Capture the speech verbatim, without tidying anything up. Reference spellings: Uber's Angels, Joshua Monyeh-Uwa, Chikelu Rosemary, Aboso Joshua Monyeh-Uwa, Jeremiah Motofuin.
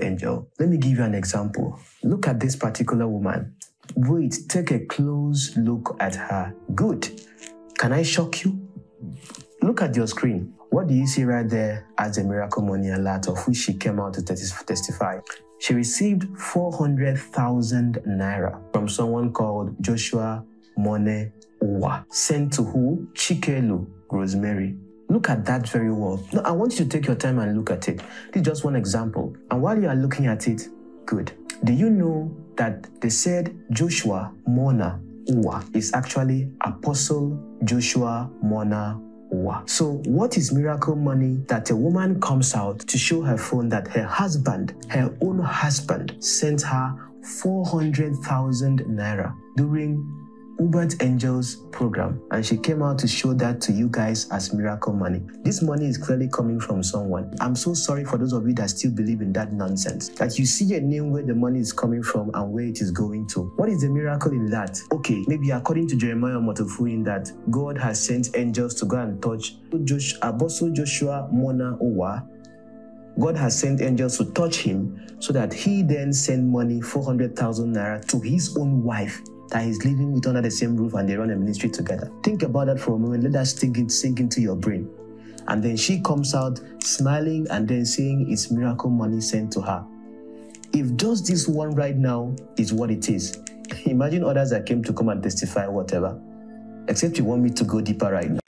that angel. Let me give you an example. Look at this particular woman. Wait, take a close look at her. Good. Can I shock you? Look at your screen. What do you see right there as the miracle money alert of which she came out to testify? She received four hundred thousand naira from someone called Joshua Monyeh-Uwa, sent to who? Chikelu Rosemary. Look at that very well. Now, I want you to take your time and look at it. This is just one example. And while you are looking at it, good. Do you know that they said Joshua Monyeh-Uwa is actually Apostle Joshua Monyeh-Uwa? So what is miracle money that a woman comes out to show her phone that her husband, her own husband, sent her four hundred thousand naira during Uber's Angels program, and she came out to show that to you guys as miracle money? This money is clearly coming from someone. I'm so sorry for those of you that still believe in that nonsense, that you see a name where the money is coming from and where it is going to. What is the miracle in that? Okay, maybe according to Jeremiah Motofuin, that God has sent angels to go and touch Aboso Joshua Monyeh-Uwa. God has sent angels to touch him so that he then sent money, four hundred thousand naira, to his own wife that he's living with under the same roof, and they run a ministry together. Think about that for a moment. Let that sink, in, sink into your brain. And then she comes out smiling and then saying it's miracle money sent to her. If just this one right now is what it is, imagine others that came to come and testify, whatever. Except you want me to go deeper right now.